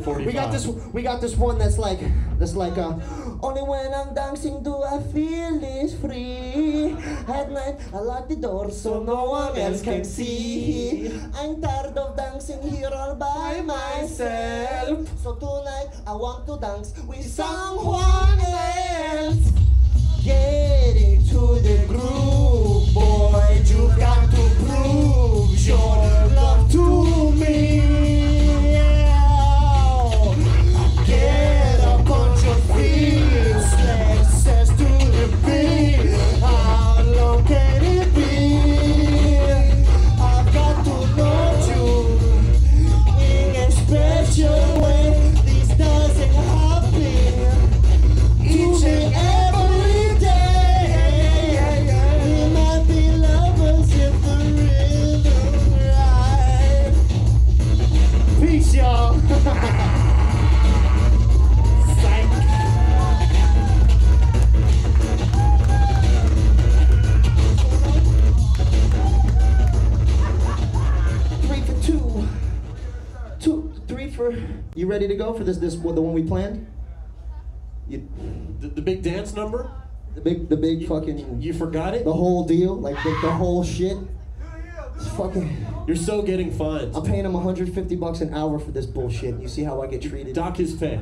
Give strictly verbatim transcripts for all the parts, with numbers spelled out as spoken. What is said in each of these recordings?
forty-five. We got this. We got this one that's like, that's like, uh, only when I'm dancing do I feel this free. At night I lock the door so no one else can see. I'm tired of dancing here all by myself. So tonight I want to dance with someone else. Get into the groove, boy. You got to prove your love to me. You ready to go for this? This the one we planned. You, the, the big dance number. The big, the big you, fucking. You forgot it. The whole deal, like the, the whole shit. It's fucking. You're so getting fined. I'm paying him one hundred fifty bucks an hour for this bullshit. You see how I get treated? Doc his pay.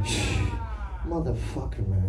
Motherfucker, man.